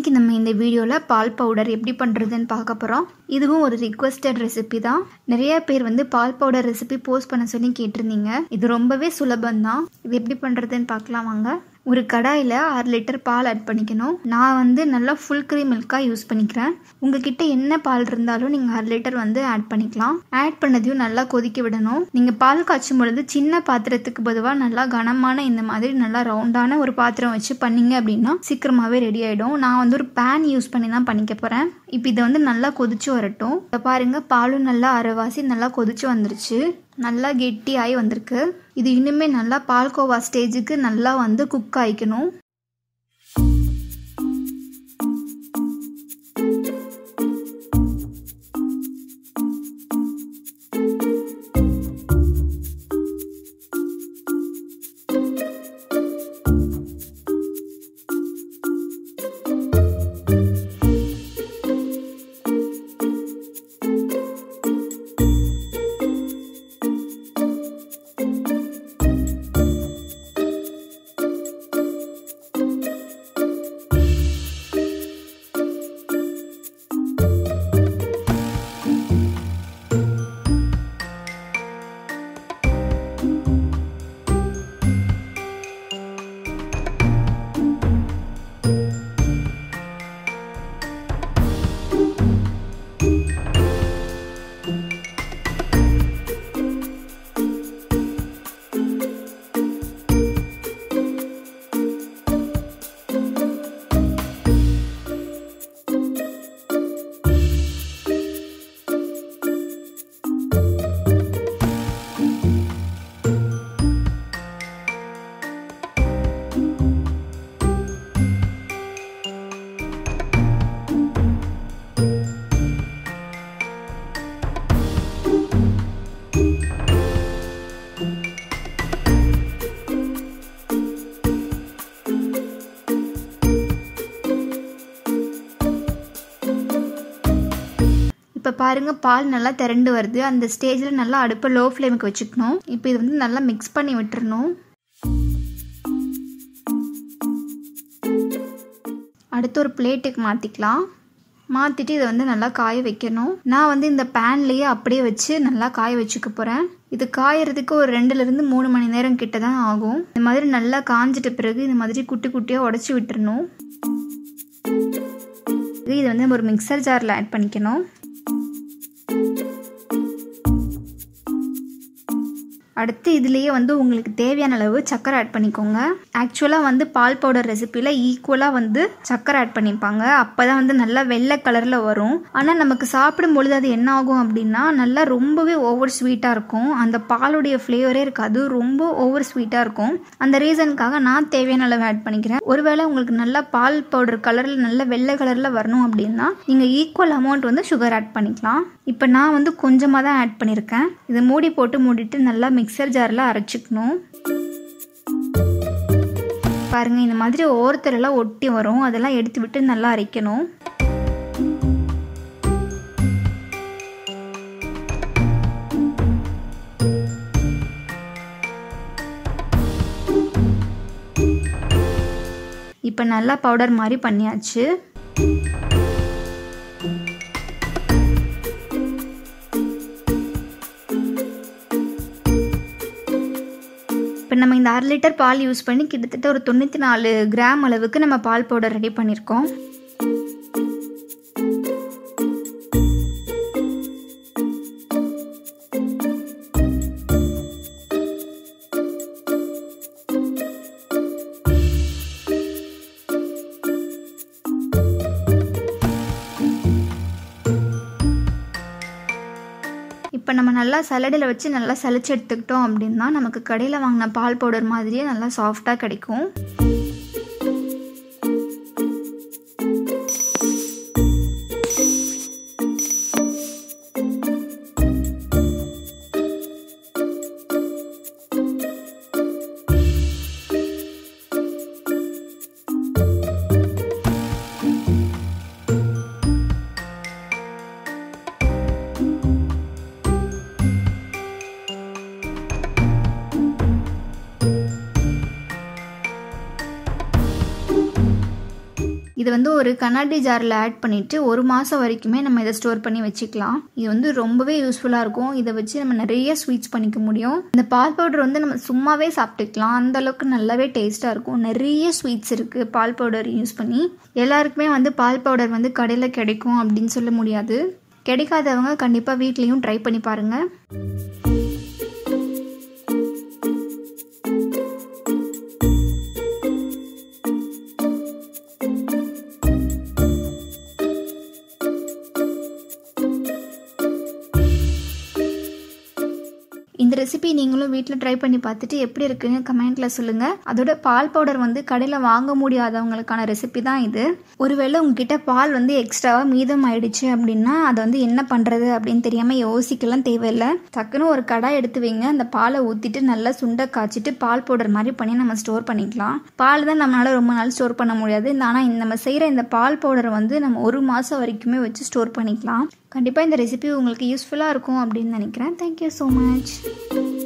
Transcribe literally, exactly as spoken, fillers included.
இன்னைக்கு நம்ம இந்த வீடியோல பால் பவுடர் எப்படி பண்றதுன்னு பார்க்க போறோம். இதுவும் ஒரு ரிக்வெஸ்டட் ரெசிபி தான். நிறைய பேர் வந்து பால் பவுடர் ரெசிபி போஸ்ட் பண்ண சொல்லி கேட்டிருந்தீங்க. இது ரொம்பவே சுலபம் தான். இது எப்படி பண்றதுன்னு பார்க்கலாம் வாங்க. ஒரு கடாயில் ஆறு லிட்டர் பால் ஆட் பண்ணிக்கணும். நான் வந்து நல்லா ஃபுல் க்ரீம் மில்காக யூஸ் பண்ணிக்கிறேன். உங்ககிட்ட என்ன பால் இருந்தாலும் நீங்கள் ஆறு லிட்டர் வந்து ஆட் பண்ணிக்கலாம். ஆட் பண்ணதையும் நல்லா கொதிக்க விடணும். நீங்கள் பால் காய்ச்சும் பொழுது சின்ன பாத்திரத்துக்கு பொதுவாக நல்லா கனமான இந்த மாதிரி நல்லா ரவுண்டான ஒரு பாத்திரம் வச்சு பண்ணிங்க அப்படின்னா சீக்கிரமாகவே ரெடி ஆகிடும். நான் வந்து ஒரு பேன் யூஸ் பண்ணி தான் பண்ணிக்க போகிறேன். இப்போ இதை வந்து நல்லா கொதிச்சு வரட்டும். இப்போ பாருங்கள், பாலும் நல்லா அரைவாசி நல்லா கொதிச்சு வந்துருச்சு. நல்லா கெட்டியாகி வந்திருக்கு. இது இன்னுமே நல்லா பால்கோவா ஸ்டேஜுக்கு நல்லா வந்து குக் ஆகிக்கணும். இப்போ பாருங்கள், பால் நல்லா திரண்டு வருது. அந்த ஸ்டேஜில் நல்லா அடுப்பை லோ ஃப்ளேமுக்கு வச்சுக்கணும். இப்போ இது வந்து நல்லா மிக்ஸ் பண்ணி விட்டுறணும். அடுத்து ஒரு பிளேட்டுக்கு மாற்றிக்கலாம். மாற்றிட்டு இதை வந்து நல்லா காய வைக்கணும். நான் வந்து இந்த பேன்லேயே அப்படியே வச்சு நல்லா காய வச்சுக்க போகிறேன். இது காயறதுக்கு ஒரு ரெண்டுலேருந்து மூணு மணி நேரம் கிட்ட தான் ஆகும். இந்த மாதிரி நல்லா காஞ்சிட்ட பிறகு இந்த மாதிரி குட்டி குட்டியாக உடச்சி விட்டுறணும். இதை வந்து நம்ம ஒரு மிக்சர் ஜாரில் ஆட் பண்ணிக்கணும். அடுத்து இதுலேயே வந்து உங்களுக்கு தேவையான அளவு சக்கரை ஆட் பண்ணிக்கோங்க. ஆக்சுவலாக வந்து பால் பவுடர் ரெசிப்பியில் ஈக்குவலாக வந்து சக்கரை ஆட் பண்ணிப்பாங்க. அப்போ தான் வந்து நல்லா வெள்ளை கலரில் வரும். ஆனால் நமக்கு சாப்பிடும் பொழுது அது என்ன ஆகும் அப்படின்னா நல்லா ரொம்பவே ஓவர் ஸ்வீட்டாக இருக்கும். அந்த பாலுடைய ஃப்ளேவரே இருக்காது, ரொம்ப ஓவர் ஸ்வீட்டாக இருக்கும். அந்த ரீசனுக்காக நான் தேவையான அளவு ஆட் பண்ணிக்கிறேன். ஒருவேளை உங்களுக்கு நல்லா பால் பவுடர் கலரில் நல்ல வெள்ளை கலரில் வரணும் அப்படின்னா நீங்கள் ஈக்குவல் அமௌண்ட் வந்து சுகர் ஆட் பண்ணிக்கலாம். இப்போ நான் வந்து கொஞ்சமாக தான் ஆட் பண்ணியிருக்கேன். இதை மூடி போட்டு மூடிட்டு நல்லா மிக்சர் ஜாரில் அரைச்சிக்கணும். பாருங்கள், இந்த மாதிரி ஓரத்துலலாம் ஒட்டி வரும். அதெல்லாம் எடுத்து விட்டு நல்லா அரைக்கணும். இப்போ நல்லா பவுடர் மாதிரி பண்ணியாச்சு. இப்போ நம்ம இந்த அரை லிட்டர் பால் யூஸ் பண்ணி கிட்டத்தட்ட ஒரு தொண்ணூற்றி நாலு கிராம் அளவுக்கு நம்ம பால் பவுடர் ரெடி பண்ணியிருக்கோம். இப்போ நம்ம நல்லா சலடில் வச்சு நல்லா சளிச்சு எடுத்துக்கிட்டோம் அப்படின்னா நமக்கு கடையில் வாங்கின பால் பவுடர் மாதிரியே நல்லா சாஃப்டாக கிடைக்கும். இது வந்து ஒரு கண்ணாடி ஜாரில் ஆட் பண்ணிட்டு ஒரு மாதம் வரைக்குமே நம்ம இதை ஸ்டோர் பண்ணி வச்சுக்கலாம். இது வந்து ரொம்பவே யூஸ்ஃபுல்லாக இருக்கும். இதை வச்சு நம்ம நிறைய ஸ்வீட்ஸ் பண்ணிக்க முடியும். இந்த பால் பவுடர் வந்து நம்ம சும்மாவே சாப்பிட்டுக்கலாம், அந்த அளவுக்கு நல்லாவே டேஸ்ட்டாக இருக்கும். நிறைய ஸ்வீட்ஸ் இருக்குது பால் பவுடர் யூஸ் பண்ணி. எல்லாருக்குமே வந்து பால் பவுடர் வந்து கடையில் கிடைக்கும் அப்படின்னு சொல்ல முடியாது. கிடைக்காதவங்க கண்டிப்பாக வீட்லேயும் ட்ரை பண்ணி பாருங்கள். இந்த ரெசிபி நீங்களும் வீட்டில் ட்ரை பண்ணி பார்த்துட்டு எப்படி இருக்குன்னு கமெண்ட்டில் சொல்லுங்கள். அதோட பால் பவுடர் வந்து கடையில் வாங்க முடியாதவங்களுக்கான ரெசிபி தான் இது. ஒருவேளை உங்ககிட்ட பால் வந்து எக்ஸ்ட்ராவாக மீதம் ஆயிடுச்சு அப்படின்னா அதை வந்து என்ன பண்ணுறது அப்படின்னு தெரியாமல் யோசிக்கலாம் தேவையில்லை. டக்குன்னு ஒரு கடாய் எடுத்து வைங்க, அந்த பாலை ஊற்றிட்டு நல்லா சுண்டை காய்ச்சிட்டு பால் பவுடர் மாதிரி பண்ணி நம்ம ஸ்டோர் பண்ணிக்கலாம். பால் தான் நம்மளால் ரொம்ப நாள் ஸ்டோர் பண்ண முடியாது, ஆனால் நம்ம செய்கிற இந்த பால் பவுடர் வந்து நம்ம ஒரு மாதம் வரைக்குமே வச்சு ஸ்டோர் பண்ணிக்கலாம். கண்டிப்பாக இந்த ரெசிபி உங்களுக்கு யூஸ்ஃபுல்லாக இருக்கும் அப்படின்னு நினைக்கிறேன். Thank you so much.